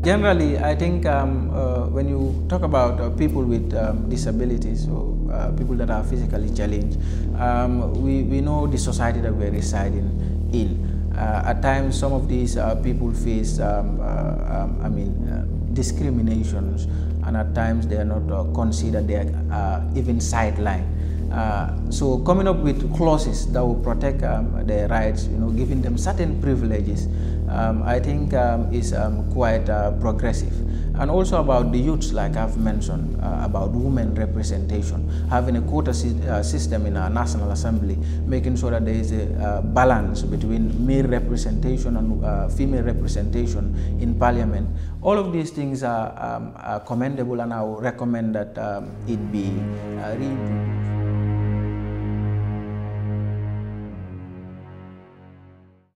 Generally, I think when you talk about people with disabilities, so people that are physically challenged, we know the society that we're residing in. At times, some of these people face, discriminations, and at times they are not considered, they are even sidelined. So coming up with clauses that will protect their rights, giving them certain privileges, I think is quite progressive. And also about the youths, like I've mentioned, about women representation, having a quota system in our National Assembly, making sure that there is a balance between male representation and female representation in Parliament. All of these things are commendable, and I would recommend that it be reviewed.